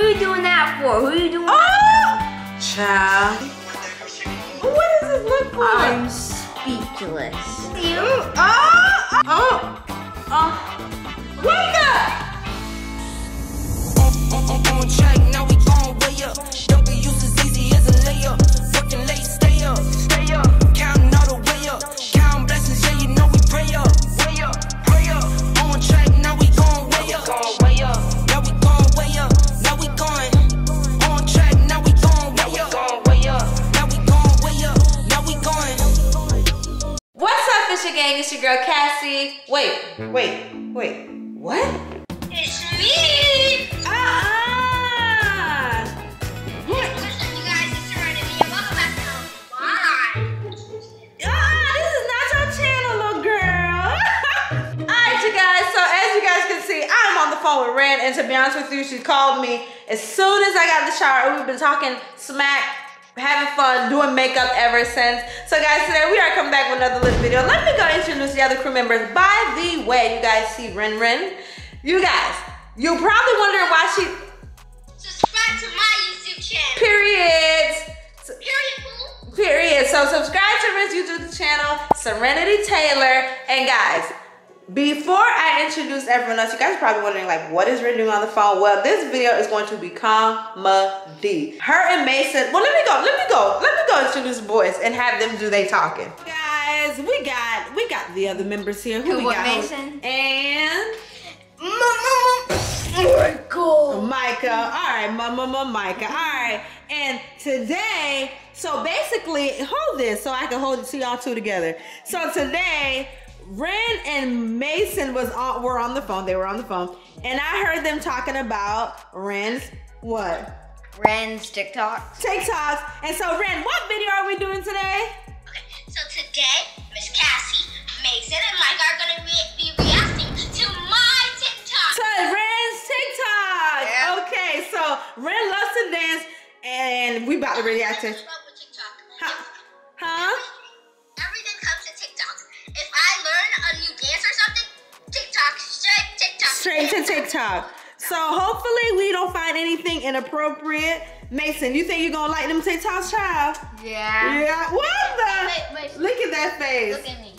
Who are you doing that for? Who are you doing that for? Child. What does this look like? I'm speechless. You? Oh! Oh! Oh! Wake up! Gang, it's your girl Cassie. Wait. What? It's me! What's up, you guys? It's Serenity. Welcome back to my live. This is not your channel, little girl. Alright, you guys. So, as you guys can see, I'm on the phone with Ren, and to be honest with you, she called me as soon as I got in the shower. We've been talking smack, having fun, doing makeup ever since. So guys, today we are coming back with another little video. Let me go introduce the other crew members. By the way, you guys see Ren. You guys, you're probably wondering why she... Subscribe to my YouTube channel. Period. Period. Period. So subscribe to Ren's YouTube channel, Serenity Taylor. And guys, before I introduce everyone else, you guys are probably wondering, like, what is Ren doing on the phone? Well, this video is going to be comedy. Her and Mason, well, let me go introduce boys and have them do they talking. Guys, we got the other members here. Who we got? Mason. And Micah. All right, Micah. All right, and today, so basically, hold this so I can hold it to y'all two together. So today, Ren and Mason were on the phone. They were on the phone, and I heard them talking about Ren's what? Ren's TikToks. TikToks. And so, Ren, what video are we doing today? Okay, so today, Miss Cassie, Mason, and Mike are gonna be reacting to my TikTok. To Ren's TikTok. Yeah. Okay, so Ren loves to dance, and we about to react to. Huh? Straight to TikTok. So hopefully we don't find anything inappropriate. Mason, you think you're gonna like them TikToks, child? Yeah. Yeah. What the? Look at that face. Look at me.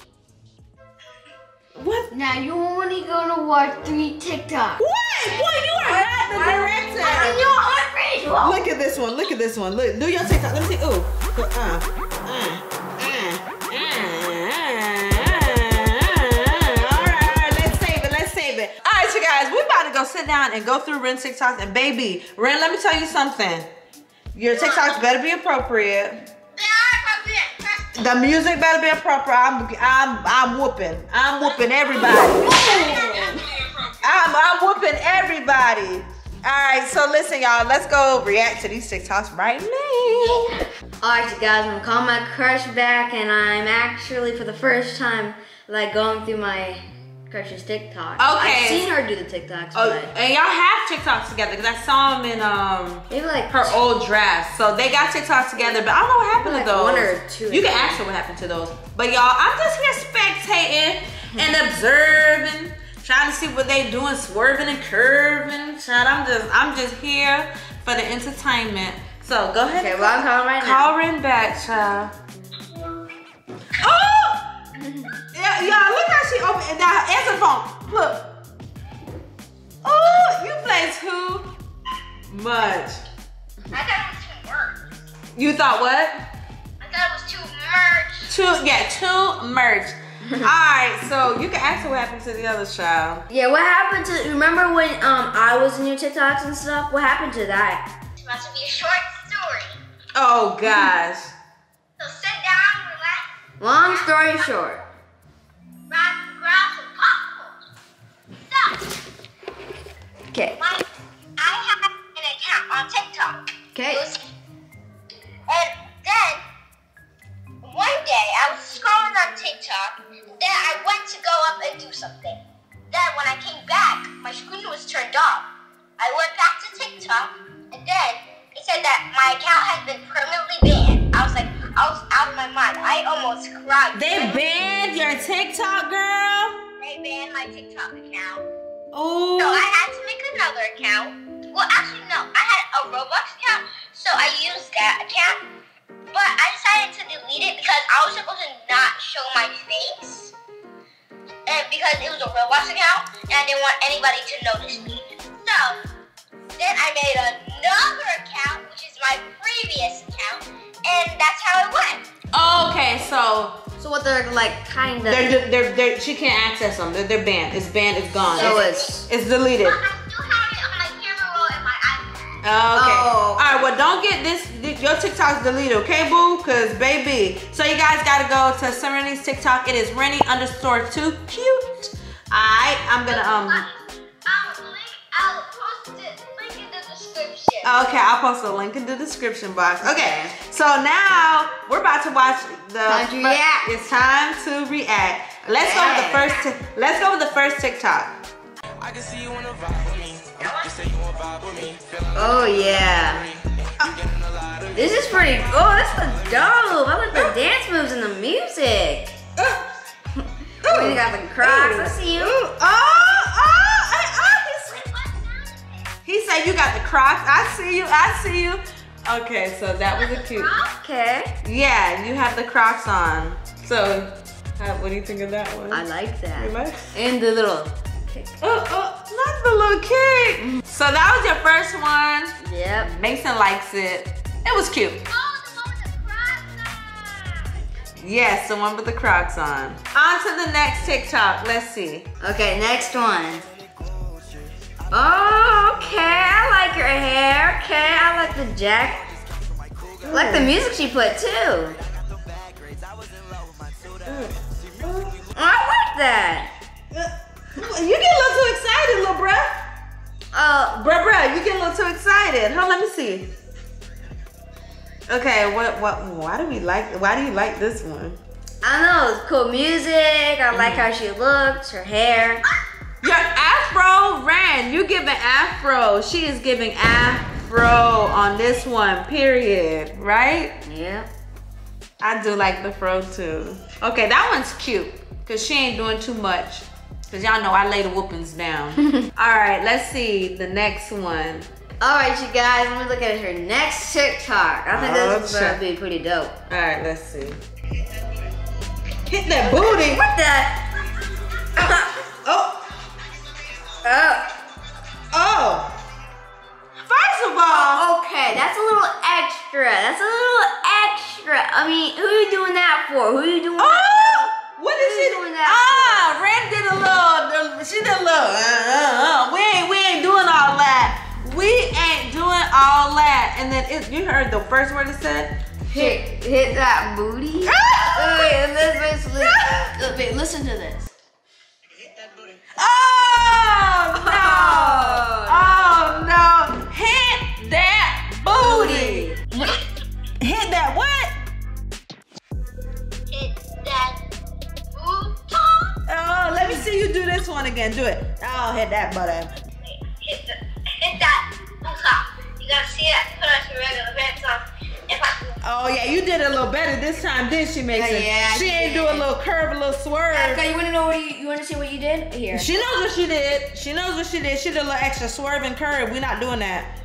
What? Now you're only gonna watch 3 TikToks. What? Boy, you are not the director. I'm your look at this one. Look at this one. Look. Do your TikTok. Let me see. Ooh. Guys, we're about to go sit down and go through Ren's TikToks. And baby, Ren, let me tell you something. Your TikToks better be appropriate. They are appropriate. The music better be appropriate. I'm whooping. I'm whooping everybody. I'm whooping everybody. Alright, so listen, y'all. Let's go react to these TikToks right now. Alright, you guys, I'm calling my crush back, and I'm actually for the first time like going through my Crush's TikTok. Okay. I've seen her do the TikToks. Oh, but and y'all have TikToks together because I saw them in maybe like her old draft. So they got TikToks together, but I don't know what happened to those. One or two. You can ask her what happened to those. But y'all, I'm just here spectating and observing, trying to see what they doing, swerving and curving. Child, I'm just here for the entertainment. So go ahead. Okay, well I'm calling right now. Call Ren back, child. Y'all, look how she opened. Now, answer the phone. Look. Oh, you play too much. I thought it was too merch. You thought what? I thought it was too merch. Too merch. All right, so you can ask her what happened to the other child. Yeah, what happened to, remember when I was in your TikToks and stuff? What happened to that? It's about to be a short story. Oh, gosh. So sit down, relax. Long story short. Okay. I have an account on TikTok. Okay. And then one day I was scrolling on TikTok. Then I went to go up and do something. Then when I came back, my screen was turned off. I went back to TikTok, and then it said that my account had been permanently banned. I was like, I was out of my mind. I almost cried. They banned your TikTok, girl? They banned my TikTok account. Oh. So I had to make another account. Well, actually, no. I had account, but I decided to delete it because I was supposed to not show my face, and because it was a Roblox account, and I didn't want anybody to notice me. So, then I made another account, which is my previous account, and that's how it went. Oh, okay, so what they're like, kind of. They're she can't access them. They're banned. It's banned. It's gone. So it's deleted. But I still have it on my camera roll and my iPad. Okay. Oh. All right. Well, don't get this. Your TikTok's deleted, okay, boo? Cause baby. So you guys gotta go to Serenity's TikTok. It is Renny_too_cute. All right. I'm gonna I'll post it. Link in the description. Okay. I'll post a link in the description box. Okay. So now we're about to watch the. It's time to react. Let's go with the first. Let's go with the first TikTok. I can see you wanna vibe with me. You say you wanna vibe with me. Oh yeah. Oh. This is pretty. Oh, that's the dope. I like the dance moves and the music. We got the Crocs. I see you. He said you got the Crocs. I see you. I see you. Okay, so that was a cute. Okay. Yeah, you have the Crocs on. So, what do you think of that one? I like that. You like? And the little kick. Not the little kick. So that was your first one. Yep. Mason likes it. It was cute. Oh, the one with the Crocs on. Yes, the one with the Crocs on. On to the next TikTok. Let's see. Okay, next one. Oh, okay, I like her hair. Okay, I like the jacket. I like the music she put too. Oh, I like that. You get a little too excited, little bruh. Bruh, you get a little too excited. Hold on, let me see. Okay, why do you like this one? I know, it's cool music. I like how she looks, her hair. Your afro, Ren, you giving afro. She is giving afro on this one, period, right? Yeah. I do like the fro too. Okay, that one's cute, cause she ain't doing too much. Cause y'all know I lay the whoopings down. All right, let's see the next one. All right, you guys, let me look at her next TikTok. I think this is gonna be pretty dope. All right, let's see. Hit that booty. What the? Oh. Oh. First of all, okay, that's a little extra. That's a little extra. I mean, who are you doing that for? Who are you doing that for? What is she doing that for? Ren did a little, she did a little, we ain't doing all that. We ain't doing all that. And then you heard the first word it said? Hit that booty? Wait, listen to this. Oh no! Oh no! Hit that booty! Hit that what? Hit that booty! Oh, let me see you do this one again. Do it. Oh, hit that button. Hit that booty! You gotta see it. Put on some regular pants on. Oh yeah, you did a little better this time, didn't she, Mason? Yeah, she ain't do a little curve, a little swerve. Yeah, you wanna know what you wanna see what you did here? She knows what she did. She knows what she did. She did a little extra swerve and curve. We're not doing that.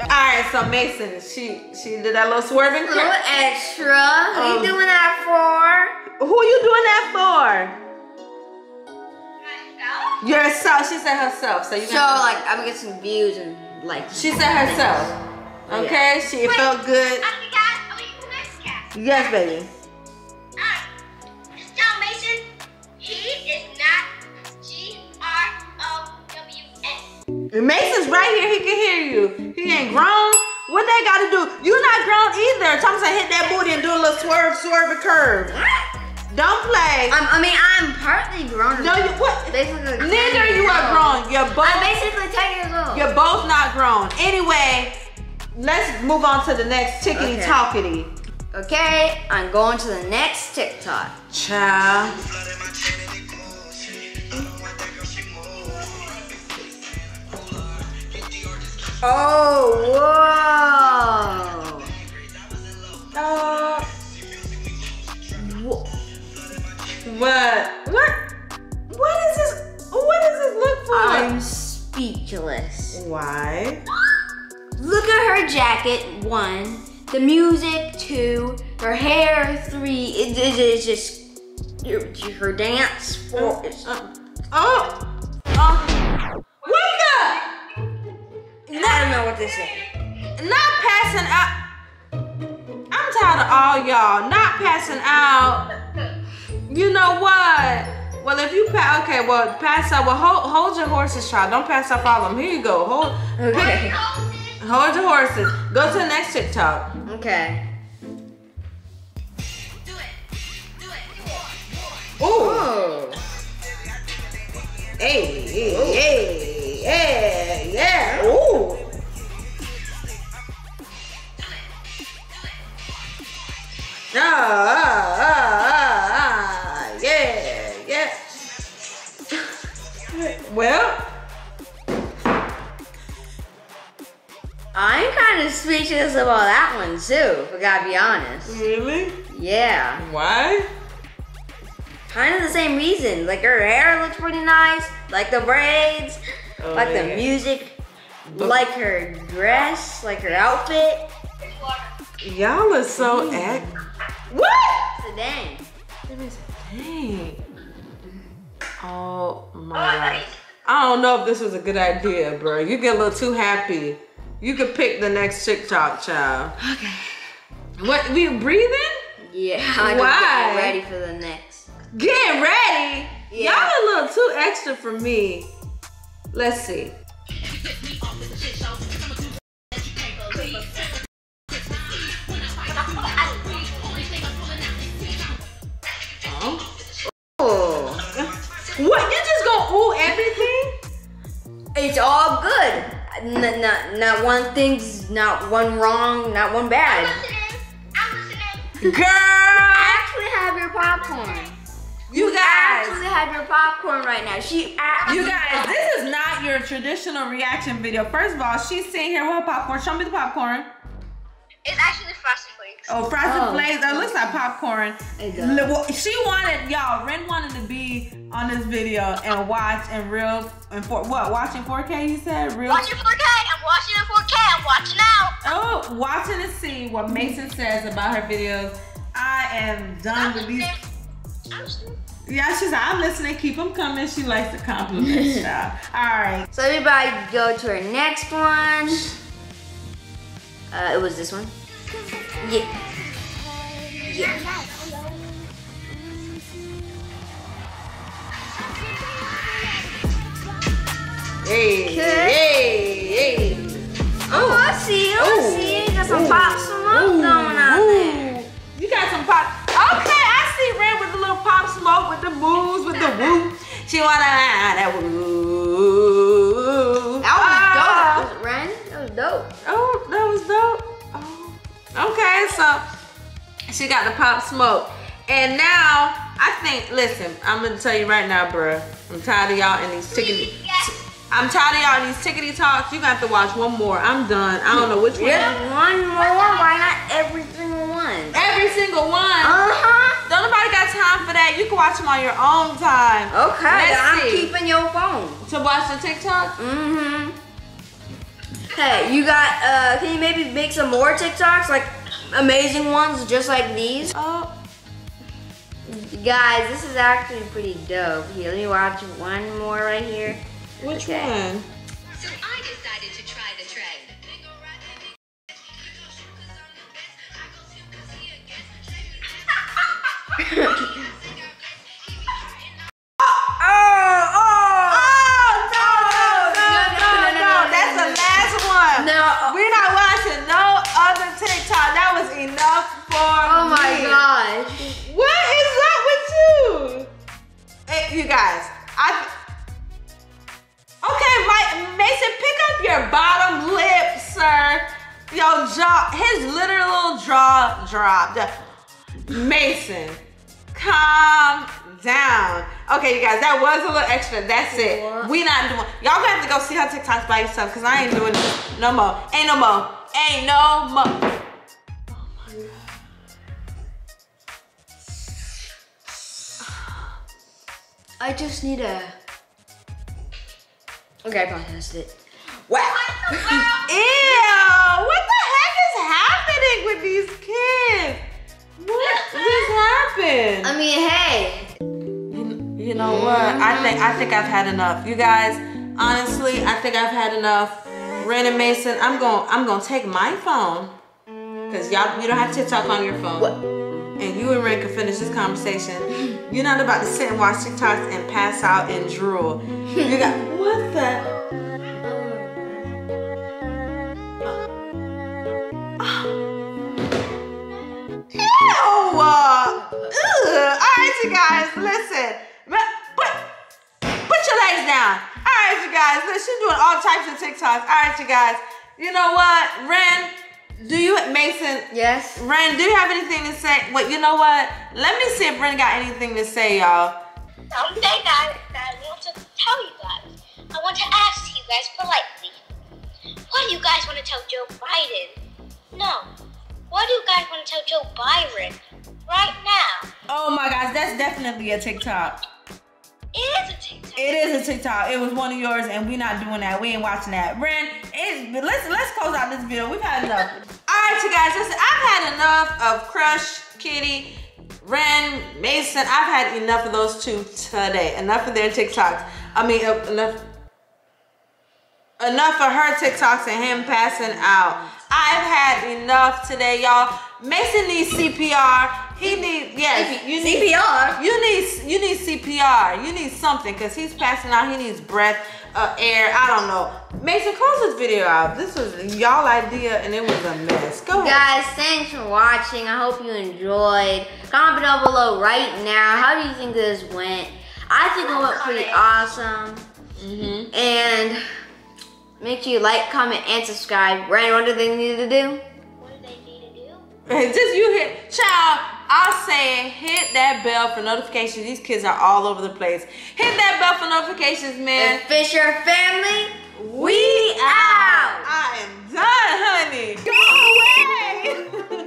All right, so Mason, she did that little swerve and curve. A little extra. Who you doing that for? Who you doing that for? Myself. Yourself. She said herself. So you. So like, I'm gonna get some views and like. She said herself. Okay, yeah. It felt good. I forgot. Are you the next cat? Yes, baby. Just tell Mason, he is not GROWN. Mason's right here. He can hear you. He ain't grown. What they got to do? You're not grown either. Thomas said hit that booty and do a little swerve, swerve, and curve. Don't play. I'm partly grown. No, you what? Neither you are grown. You're both. I'm basically 10 years old. You're both not grown. Anyway. Let's move on to the next tickety-tockety. Okay, I'm going to the next TikTok. Child. Oh, whoa. What is this? What does this look for? I'm speechless. Why? Look at her jacket, 1. The music, 2. Her hair, 3. It's just her dance, 4. Wake up! I don't know what this is. Not passing out. I'm tired of all y'all. Not passing out. You know what? Well, if you pass, okay, well, pass out. Well, hold your horses, child. Don't pass out, follow them. Here you go. Okay. Hold your horses. Go to the next TikTok. Okay. Ooh. Oh. Hey, hey, hey, yeah. Ooh. Yeah, yeah. Well, I'm kind of speechless about that one too, if I gotta be honest. Really? Yeah. Why? Kind of the same reason. Like her hair looks pretty nice, like the braids, oh, like yeah. The music, but like her dress, like her outfit. Y'all are so active. What? It's a dang. It is a dang. Oh my. I don't know if this was a good idea, bro. You get a little too happy. You could pick the next TikTok, child. Okay. What? We breathing? Yeah. I'm getting ready for the next. Getting ready? Yeah. Y'all a little too extra for me. Let's see. What? You just gonna ooh everything? It's all good. Not one thing's, not one wrong, not one bad. I'm listening. Girl! I actually have your popcorn. You guys. I actually have your popcorn right now. You guys, this is not your traditional reaction video. First of all, she's sitting here with her popcorn. Show me the popcorn. It's actually Frosted Flakes. Oh, Frosted Flakes. That looks like popcorn. It does. She wanted, y'all, Ren wanted to be on this video and watch in real, and watching 4K, you said? Real? Watching 4K, I'm watching in 4K, I'm watching out. Oh, watching to see what Mason says about her videos. I am done with these. I'm listening. Yeah, she's like, I'm listening, keep them coming. She likes the compliments, y'all. All right. So everybody go to her next one. It was this one. Yeah. Yeah. Hey, hey, hey. Oh, I see. Got some Pop Smoke going out there. You got some Pop. Okay, I see Ren with the little Pop Smoke, with the moves, with the woo. She wanna that woo. That was dope, Ren. That was dope. Oh, that was dope. Oh. Okay, so she got the Pop Smoke. And now, I think, listen, I'm gonna tell you right now, bruh. I'm tired of y'all in these tickety talks. You got to watch one more. I'm done. I don't know which one. One more? Why not every single one? Every single one? Uh-huh. Don't nobody got time for that. You can watch them on your own time. Okay. Let's see. Keeping your phone. To watch the TikTok? Mm-hmm. Hey, you got, can you maybe make some more TikToks? Like, amazing ones just like these? Oh. Guys, this is actually pretty dope. Here, let me watch one more right here. Which one? So I decided to try the trend. No, that's the last one. No, we're not watching no other TikTok. That was enough for me. Oh my gosh. What is up with you? Hey, you guys, Mason, pick up your bottom lip, sir. Yo, jaw, his literal jaw dropped. Mason, calm down. Okay, you guys, that was a little extra. That's it. We not doing. Y'all gonna have to go see her TikToks by yourself, cause I ain't doing this no more. Ain't no more. Ain't no more. Oh my God. I just need a. Okay, I probably missed it. Wow. Ew! What say I think I've had enough. You guys, honestly, I think I've had enough. Ren and Mason, I'm gonna take my phone. Cause y'all, you don't have TikTok on your phone. What? And you and Ren can finish this conversation. You're not about to sit and watch TikToks and pass out and drool. You got, what the? Alright you guys, listen. Put your legs down. Alright you guys, listen, she's doing all types of TikToks. Alright you guys, you know what? Ren, do you, Mason? Yes. Ren, do you have anything to say? Wait, you know what? Let me see if Ren got anything to say, y'all. Don't say that. I want to tell you guys. I want to ask you guys politely. What do you guys want to tell Joe Biden? No. What do you guys want to tell Joe Byron? Right now. Oh my gosh, that's definitely a TikTok. It is a TikTok. It is a TikTok. It was one of yours, and we're not doing that. We ain't watching that. Ren, let's close out this video. We've had enough. All right, you guys, listen, I've had enough of Crush, Kitty, Ren, Mason. I've had enough of those two today. Enough of their TikToks. I mean, enough of her TikToks and him passing out. I've had enough today, y'all. Mason needs CPR. He needs, yes, you need CPR. You need CPR. You need something because he's passing out. He needs breath, air. I don't know. Mason, close this video out. This was y'all idea and it was a mess. Go ahead. Guys, thanks for watching. I hope you enjoyed. Comment down below right now. How do you think this went? I think it went pretty awesome. Mm-hmm. And make sure you like, comment, and subscribe. Ren, what do they need to do? What do they need to do? Just you hit, child, I'm saying hit that bell for notifications. These kids are all over the place. Hit that bell for notifications, man. The Fisher Family, we out. I am done,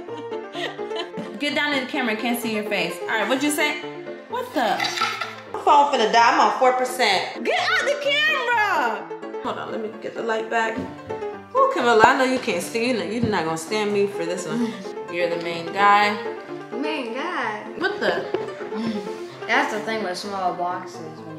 honey. Go away. Get down in the camera. I can't see your face. All right, what'd you say? What the? I'm falling for the die. I'm on 4%. Get out the camera. Hold on, let me get the light back. Oh, Camilla, I know you can't see. You know, you're not gonna stand me for this one. You're the main guy. Main guy? What the? That's the thing with small boxes.